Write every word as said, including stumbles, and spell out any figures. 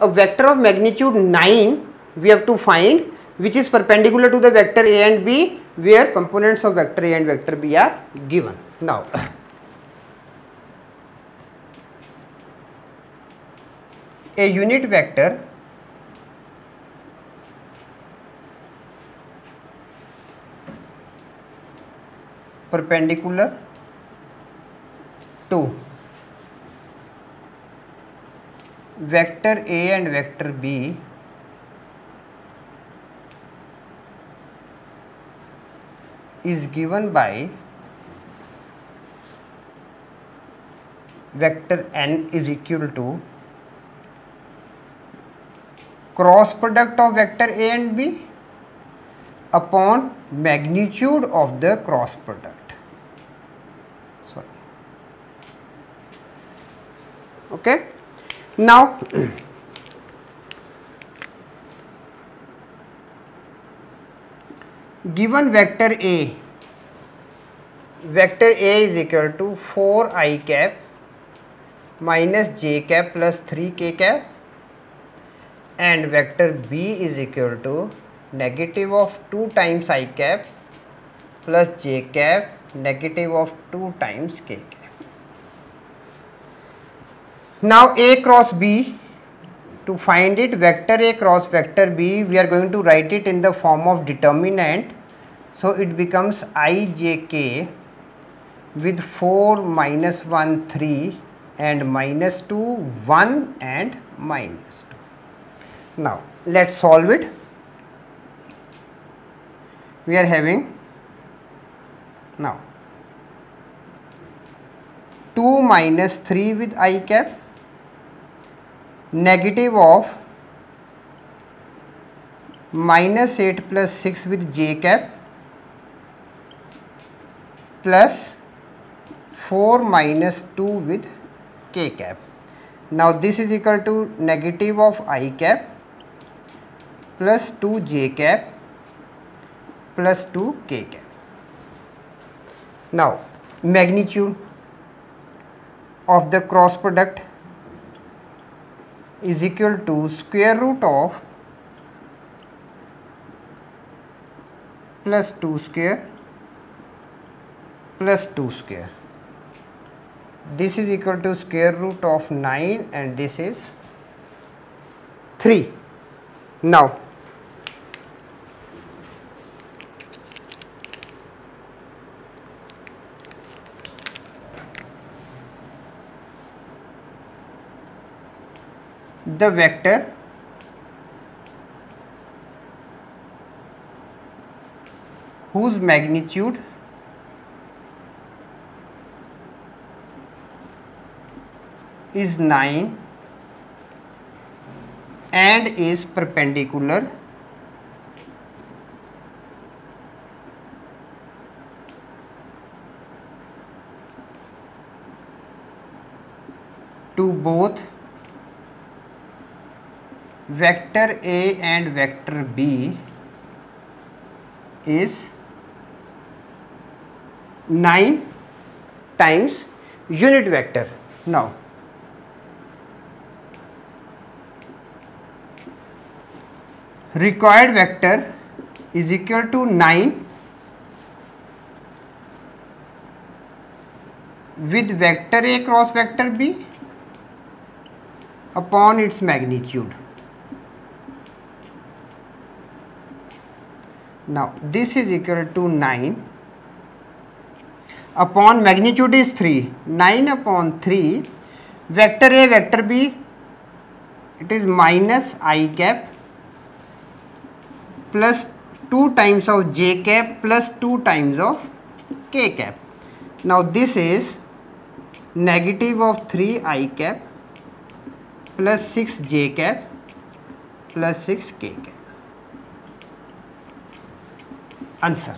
a vector of magnitude nine we have to find, which is perpendicular to the vector A and B, where components of vector A and vector B are given. Now, a unit vector perpendicular to vector A and vector B is given by vector N is equal to cross product of vector A and B upon magnitude of the cross product. Sorry. Okay. Now, given vector A, vector A is equal to four I cap minus j cap plus three k cap, and vector B is equal to negative of two times I cap plus j cap negative of two times k cap. Now A cross B, to find it, vector A cross vector B, we are going to write it in the form of determinant. So it becomes I j k with four minus one three and minus two one and minus two. Now let's solve it. We are having now two minus three with I cap, negative of minus eight plus six with j cap, plus four minus two with k cap. Now this is equal to negative of I cap plus two j cap plus two k cap. Now magnitude of the cross product is equal to square root of plus two square plus two square. This is equal to square root of nine and this is three. Now, the vector whose magnitude is nine and is perpendicular to both vector A and vector B is nine times unit vector. Now, required vector is equal to nine with vector A cross vector B upon its magnitude. Now this is equal to nine upon magnitude is three, nine upon three, vector A vector B, it is minus I cap plus two times of j cap plus two times of k cap. Now this is negative of three I cap plus six j cap plus six k cap. Answer.